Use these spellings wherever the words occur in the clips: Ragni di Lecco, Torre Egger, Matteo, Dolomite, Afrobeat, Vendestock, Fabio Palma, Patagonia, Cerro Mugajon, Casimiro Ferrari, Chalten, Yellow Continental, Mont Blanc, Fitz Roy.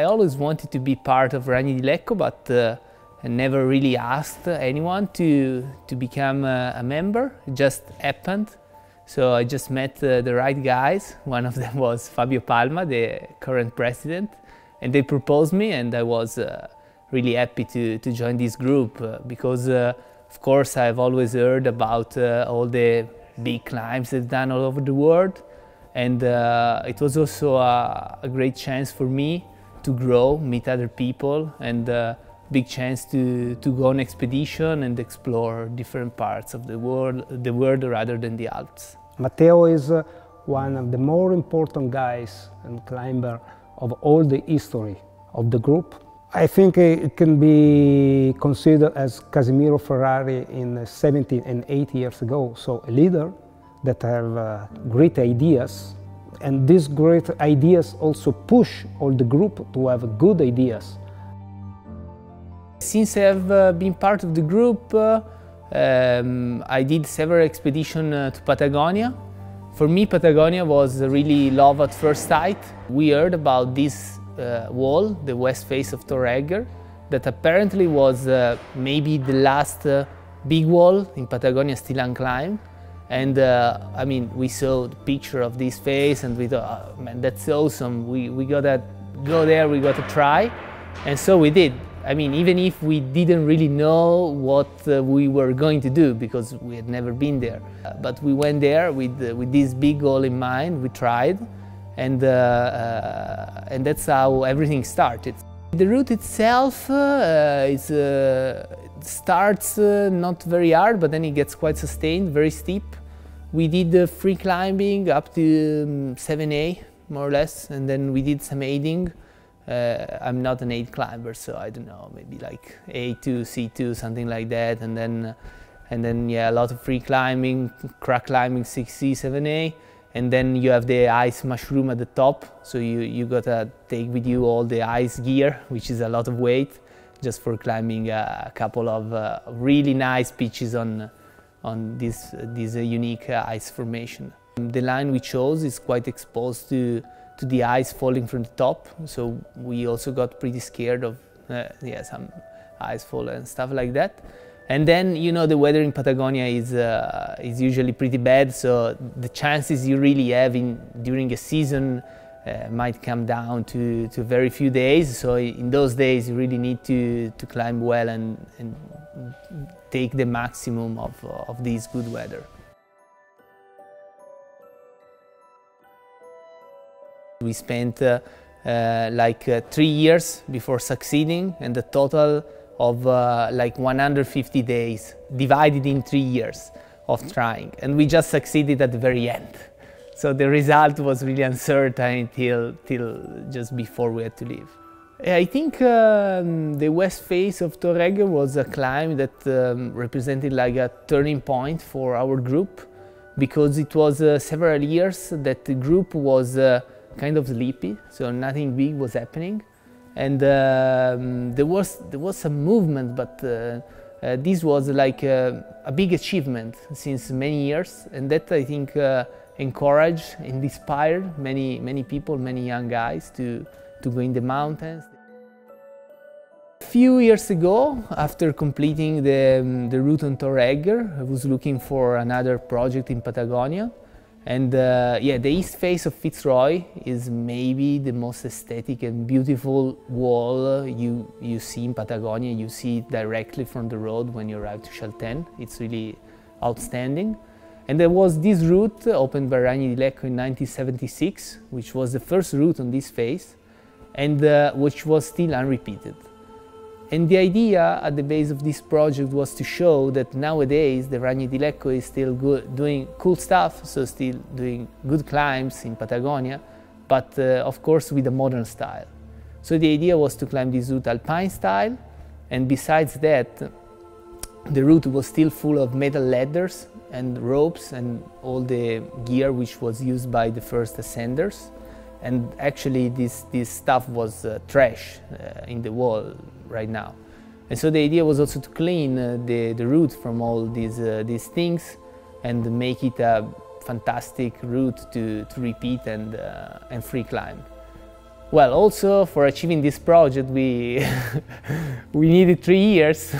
I always wanted to be part of Ragni di Lecco, but I never really asked anyone to become a member. It just happened. So I just met the right guys. One of them was Fabio Palma, the current president, and they proposed me, and I was really happy to join this group because, of course, I've always heard about all the big climbs they've done all over the world, and it was also a great chance for me to grow, meet other people, and big chance to go on expedition and explore different parts of the world rather than the Alps. Matteo is one of the more important guys and climber of all the history of the group. I think it can be considered as Casimiro Ferrari in 17 and 8 years ago, so a leader that have great ideas, and these great ideas also push all the group to have good ideas. Since I've been part of the group, I did several expeditions to Patagonia. For me, Patagonia was really love at first sight. We heard about this wall, the west face of Torre Egger, that apparently was maybe the last big wall in Patagonia still unclimbed. And I mean, we saw the picture of this face and we thought, oh, man, that's awesome. We gotta go there, we gotta try. And so we did. I mean, even if we didn't really know what we were going to do because we had never been there. But we went there with this big goal in mind, we tried, and that's how everything started. The route itself starts not very hard, but then it gets quite sustained, very steep. We did the free climbing up to 7A, more or less, and then we did some aiding. I'm not an aid climber, so I don't know, maybe like A2, C2, something like that, and then yeah, a lot of free climbing, crack climbing 6C, 7A, and then you have the ice mushroom at the top, so you gotta take with you all the ice gear, which is a lot of weight, just for climbing a couple of really nice pitches on this unique ice formation. The line we chose is quite exposed to the ice falling from the top, so we also got pretty scared of some ice fall and stuff like that. And then, you know, the weather in Patagonia is usually pretty bad, so the chances you really have during a season might come down to very few days, so in those days you really need to climb well and take the maximum of this good weather. We spent 3 years before succeeding, and a total of 150 days divided in 3 years of trying, and we just succeeded at the very end. So the result was really uncertain till just before we had to leave. I think the west face of Torre Egger was a climb that represented like a turning point for our group, because it was several years that the group was kind of sleepy, so nothing big was happening, and there was some movement, but this was like a big achievement since many years, and that I think encouraged and inspired many people, many young guys to go in the mountains. A few years ago, after completing the route on Torre Egger, I was looking for another project in Patagonia. And the east face of Fitz Roy is maybe the most aesthetic and beautiful wall you see in Patagonia. You see it directly from the road when you arrive to Chalten. It's really outstanding. And there was this route opened by Ragni di Lecco in 1976, which was the first route on this face, and which was still unrepeated. And the idea at the base of this project was to show that nowadays the Ragni di Lecco is still doing cool stuff, so still doing good climbs in Patagonia, but of course with a modern style. So the idea was to climb this route alpine style, and besides that, the route was still full of metal ladders and ropes and all the gear which was used by the first ascenders. And actually this stuff was trash in the wall right now. And so the idea was also to clean the route from all these things and make it a fantastic route to repeat and free climb. Well, also for achieving this project we we needed 3 years,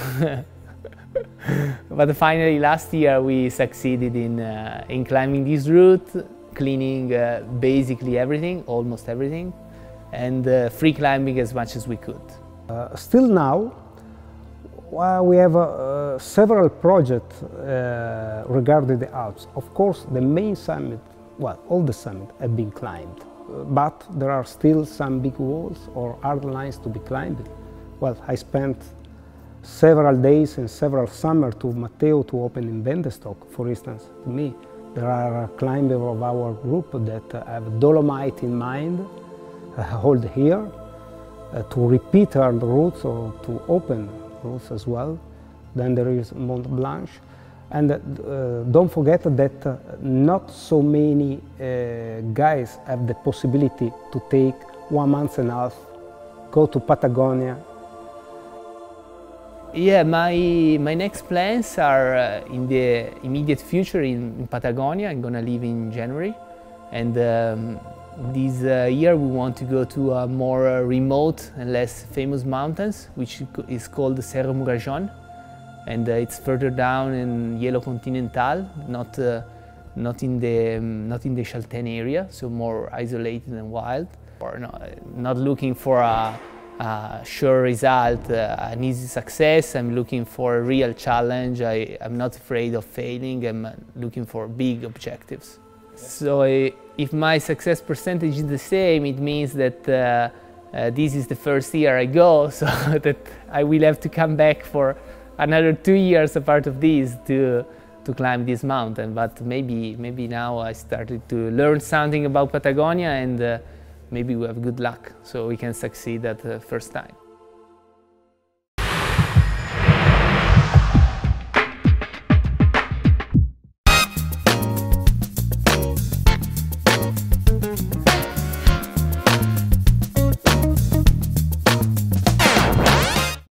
but finally last year we succeeded in climbing this route, cleaning basically everything, almost everything, and free climbing as much as we could. Still now, we have several projects regarding the Alps. Of course, the main summit, well, all the summits have been climbed, but there are still some big walls or hard lines to be climbed. Well, I spent several days and several summers to Matteo to open in Vendestock, for instance. To me, there are climbers of our group that have Dolomite in mind, hold here, to repeat our routes or to open routes as well. Then there is Mont Blanc, and don't forget that not so many guys have the possibility to take 1.5 months, go to Patagonia. Yeah, my next plans are in the immediate future in Patagonia. I'm gonna leave in January, and this year we want to go to a more remote and less famous mountains, which is called Cerro Mugajon, and it's further down in Yellow Continental, not in the Chalten area, so more isolated and wild. Or not looking for a sure result, an easy success. I'm looking for a real challenge. I'm not afraid of failing. I'm looking for big objectives. So if my success percentage is the same, it means that this is the first year I go, so that I will have to come back for another 2 years apart of this to climb this mountain. But maybe now I started to learn something about Patagonia, and maybe we have good luck, so we can succeed at the first time.